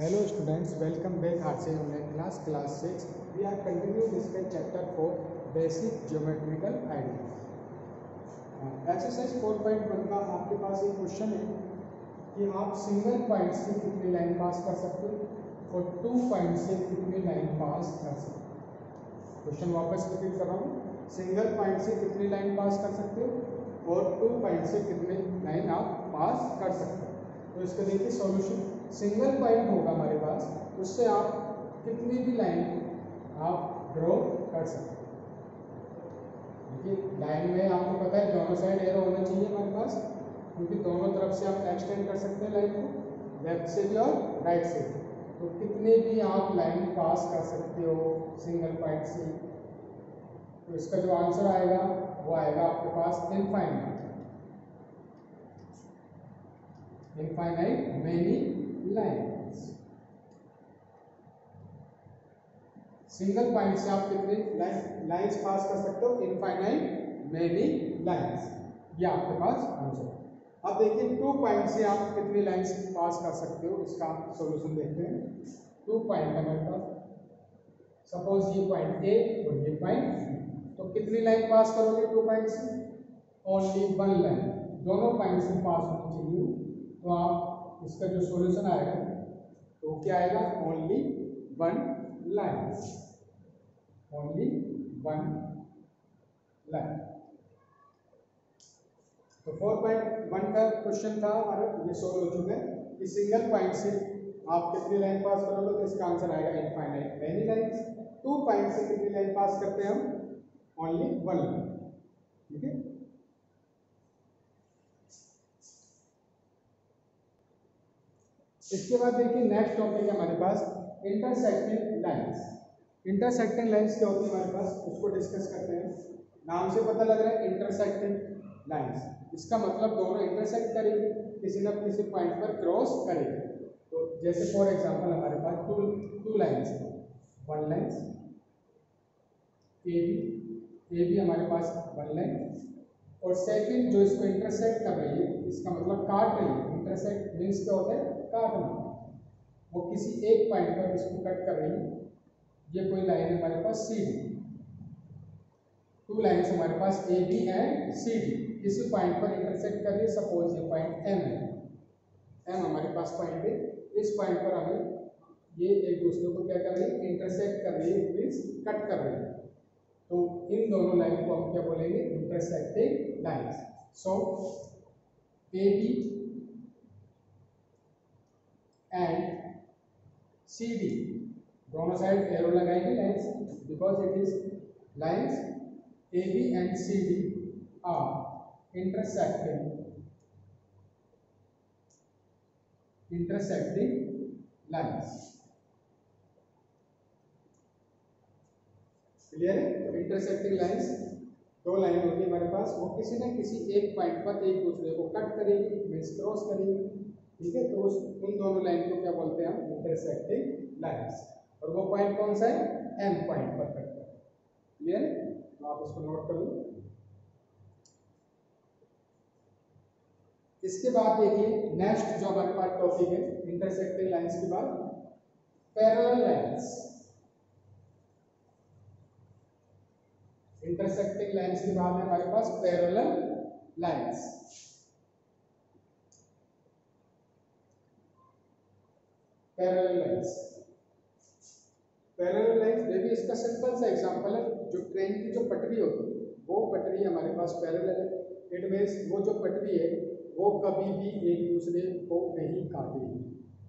Hello students, welcome back RC online class 6। We are continue discuss chapter 4 basic geometrical idea. Exercise 4.1 का आपके पास एक question है कि आप सिंगल पॉइंट से कितनी लाइन पास कर सकते हो और टू पॉइंट से कितनी लाइन पास कर सकते हो। क्वेश्चन वापस रिपीट कर रहा हूँ, सिंगल पॉइंट से कितनी लाइन पास कर सकते हो और टू पॉइंट से कितनी लाइन आप पास कर सकते हो। तो इसका देखिए सॉल्यूशन, सिंगल पॉइंट होगा हमारे पास, उससे आप कितनी भी लाइन आप ड्रॉ कर सकते हैं। देखिए लाइन में आपको पता है दोनों साइड एरो होना चाहिए हमारे पास, क्योंकि दोनों तरफ से आप एक्सटेंड कर सकते हैं लाइन को, लेफ्ट से भी और राइट से भी। तो कितनी भी आप लाइन पास कर सकते हो सिंगल पॉइंट से। तो इसका जो आंसर आएगा वो आएगा आपके पास infinite many lines. Single point से आप कितने लाइन्स पास कर सकते हो, इनफाइनाइट मेनी लाइन्स, ये आपके पास आंसर। अब देखिए टू पॉइंट से आप कितनी लाइन्स पास कर सकते हो, इसका सॉल्यूशन देखते हैं। टू पॉइंट हमारे पास, सपोज ये पॉइंट ए और ये पॉइंट बी, तो कितनी लाइन पास करोगे टू पॉइंट से? ओनली वन लाइन, दोनों पॉइंट से पास होनी चाहिए। तो आप इसका जो सॉल्यूशन आएगा तो क्या आएगा? Only one line, only one line. तो 4.1 का क्वेश्चन था और ये सॉल्व हो चुका है कि सिंगल पॉइंट से आप कितनी लाइन पास करोगे, तो इसका आंसर आएगा infinite many lines. Two point से कितनी लाइन पास करते हैं हम? Only one line. ठीक है, इसके बाद देखिए नेक्स्ट टॉपिक है हमारे पास इंटरसेक्टिंग लाइंस। इंटरसेक्टिंग लाइंस क्या होती है हमारे पास, उसको डिस्कस करते हैं। नाम से पता लग रहा है इंटरसेक्टिंग लाइंस, इसका मतलब दोनों इंटरसेक्ट करेंगे, किसी न किसी पॉइंट पर क्रॉस करेंगे। तो जैसे फॉर एग्जांपल हमारे पास टू लाइन्स है, वन लाइन्स ए बी हमारे पास वन लाइन, और सेकेंड जो इसको इंटरसेक्ट कर रही है, इसका मतलब काट रही है। इंटरसेक्ट मीन्स क्या होता है? काटना। वो किसी एक पॉइंट पर इसको कट कर रही है। ये कोई लाइन है हमारे पास सी डी, टू लाइन्स हमारे पास A B and C D, किसी पॉइंट पर इंटरसेक्ट कर रही है। सपोज ये पॉइंट एम है, एम हमारे पास पॉइंट है, इस पॉइंट पर हमें ये एक दूसरे को क्या कर रही है? इंटरसेक्ट कर रही है, मीन्स कट कर रही है। तो इन दोनों लाइन को हम क्या बोलेंगे? Intersecting lines. So A B and C D, दोनों साइड एरो लगाएंगे lines, because it is lines A B and C D are intersecting lines. Clear है? तो इंटरसेक्टिंग लाइन्स दो लाइन होती है हमारे पास, वो किसी न किसी एक पॉइंट पर एक दूसरे को कट करेगी, मीन्स क्रॉस करेगी। ठीक है, तो उन दोनों लाइन को क्या बोलते हैं हम? Intersecting lines. और वो पॉइंट कौन सा है? एम पॉइंट पर कट कर। क्लियर? तो आप इसको नोट कर लो। इसके बाद देखिए नेक्स्ट जो हमारे पास टॉपिक है इंटरसेक्टिंग लाइन्स के बाद पैरेलल लाइन्स। इंटरसेक्टिंग लाइन्स के बाद हमारे पास पैरेलल लाइन्स। पैरेलल लाइन्स देखिए इसका सिंपल सा एग्जांपल है, जो ट्रेन की जो पटरी होती है वो पटरी हमारे पास पैरेलल है। इट मीन्स वो जो पटरी है वो कभी भी एक दूसरे को नहीं काटेगी।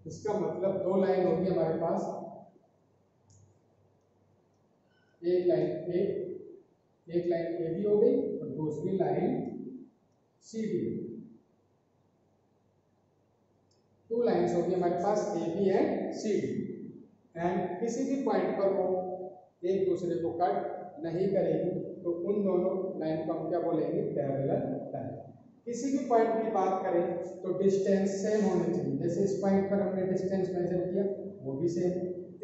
इसका मतलब दो लाइन होगी हमारे पास, एक लाइन ए बी हो गई और दूसरी line C B. Two lines होगी हमारे पास A B and C D, and किसी भी पॉइंट पर वो एक दूसरे को कट नहीं करेगी। तो उन दोनों लाइन को हम क्या बोलेंगे? Parallel line. किसी भी पॉइंट की बात करें तो डिस्टेंस सेम होनी चाहिए। जैसे इस पॉइंट पर हमने डिस्टेंस मेजर किया वो भी सेम,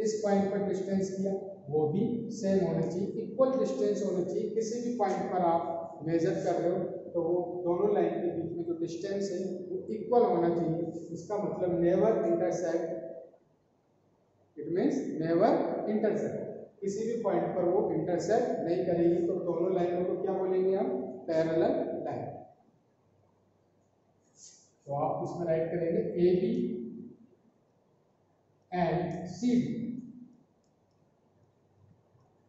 इस पॉइंट पर डिस्टेंस किया वो भी सेम होना चाहिए, इक्वल डिस्टेंस होना चाहिए। किसी भी पॉइंट पर आप मेजर कर रहे हो तो वो दोनों लाइन के बीच में जो डिस्टेंस है वो इक्वल होना चाहिए। इसका मतलब never intersect it means never intersect, किसी भी पॉइंट पर वो इंटरसेक्ट नहीं करेगी, तो दोनों लाइनों को क्या बोलेंगे हम? Parallel line. तो आप इसमें राइट करेंगे A B and C D,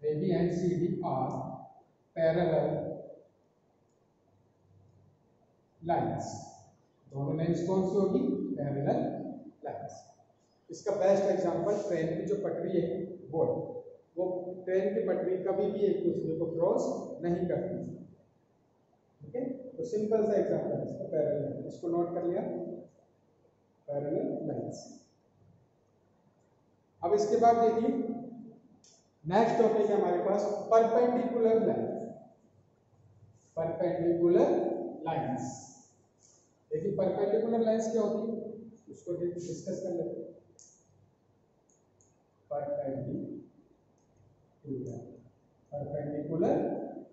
A B and C D are parallel lines, दोनों लाइन्स कौन सी होगी? Parallel lines. इसका बेस्ट एग्जांपल ट्रेन की जो पटरी है वो है, वो ट्रेन की पटरी कभी भी एक दूसरे को क्रॉस नहीं करती, ठीक है। तो सिंपल सा एग्जांपल है इसका, पैरेलल लाइन, इसको नोट कर लिया, पैरेलल लाइन्स। अब इसके बाद देखिए नेक्स्ट टॉपिक है हमारे पास परपेंडिकुलर लाइन, परपेंडिकुलर लाइंस। देखिए परपेंडिकुलर लाइंस क्या होती है उसको डिस्कस कर लेते हैं। Perpendicular, perpendicular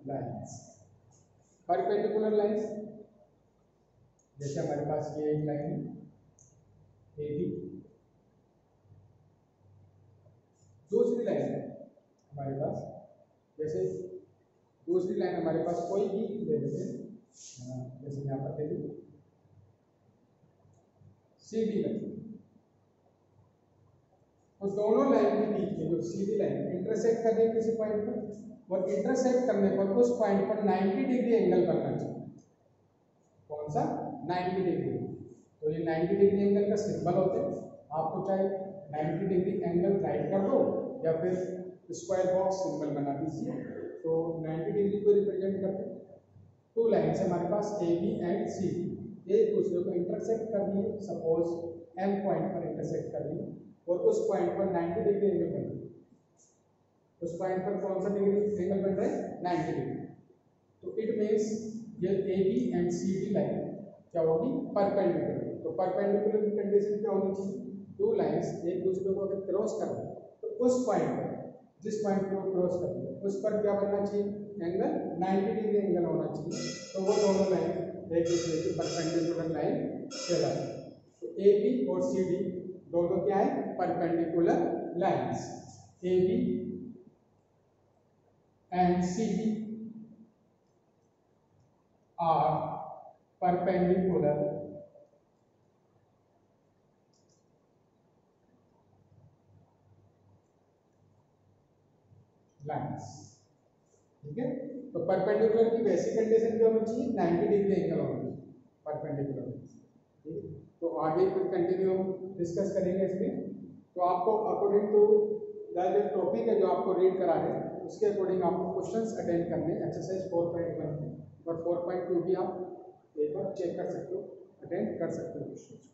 lines, perpendicular lines जैसे हमारे पास ये एक लाइन है ए बी, दूसरी लाइन हमारे पास, जैसे दूसरी लाइन हमारे पास कोई भी ले लेते हैं, जैसे यहाँ पर दे दी सीधी लाइन, तो दोनों लाइन के बीच में जो सीधी लाइन इंटरसेक्ट कर रही है किसी पॉइंट पर, और इंटरसेक्ट करने पर उस पॉइंट पर 90 डिग्री एंगल करना चाहिए। कौन सा? 90 डिग्री। तो ये 90 डिग्री एंगल का सिंबल होते हैं, आपको चाहे 90 डिग्री एंगल राइट कर दो या फिर स्क्वायर बॉक्स सिंबल बना दीजिए, तो 90 डिग्री को रिप्रेजेंट करते हैं। टू लाइन्स हमारे पास A B and C D, एक दूसरे को इंटरसेक्ट कर रही है, सपोज एम पॉइंट पर इंटरसेक्ट कर रही है, और उस पॉइंट पर 90 डिग्री एंगल बन रही है। उस पॉइंट पर कौन सा डिग्री एंगल बन रहा है? 90 डिग्री। तो इट मीन्स ये A B and C D line क्या होगी? परपेंडिकुलर। तो परपेंडिकुलर की कंडीशन क्या होनी चाहिए? टू लाइन्स एक दूसरे को अगर क्रॉस कर रहे हैं तो उस पॉइंट पर, जिस पॉइंट पर वो क्रॉस कर रही है उस पर क्या बनना चाहिए? एंगल 90 डिग्री एंगल होना चाहिए, तो वो दोनों लाइन एक दूसरे की परपेंडिकुलर लाइन कहलाती है। तो ए बी और सी डी दोनों क्या है? Perpendicular lines. A B and C D are perpendicular lines, ठीक है। तो परपेंडिकुलर की बेसिक कंडीशन क्या होनी चाहिए? 90 डिग्री एंगल होना चाहिए परपेंडिकुलर, ठीक है। तो आगे फिर कंटिन्यू डिस्कस करेंगे इसमें। तो आपको अकॉर्डिंग टू जो टॉपिक है जो आपको रीड करा रहे हैं उसके अकॉर्डिंग आपको क्वेश्चंस अटेंड करने, एक्सरसाइज 4.1 और 4.2 भी आप एक बार चेक कर सकते हो, अटेंड कर सकते हो क्वेश्चन।